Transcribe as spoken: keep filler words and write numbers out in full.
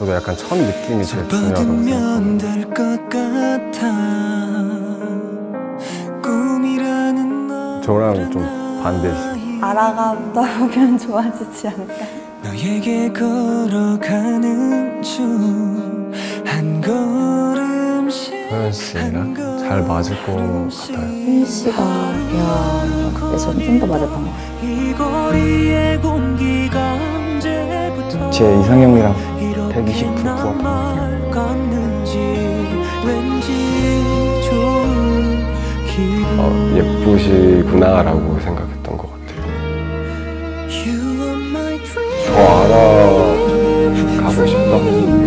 저도 약간 첫 느낌이 제일 중요하다고 생각합니다. 저랑 좀 반대시. 알아가다 보면 좋아지지 않을까. 너에게 걸어가는 중 한 걸음씩. 서현 씨랑 잘 맞을 것 같아요. 서현 씨가 야, 그래서 좀 더 맞았던 것 같아요. 제 이상형이랑 백이십 퍼센트 부합합니다. 어, 예쁘시구나라고 생각했던 것 같아요. 저 알아가고 싶다.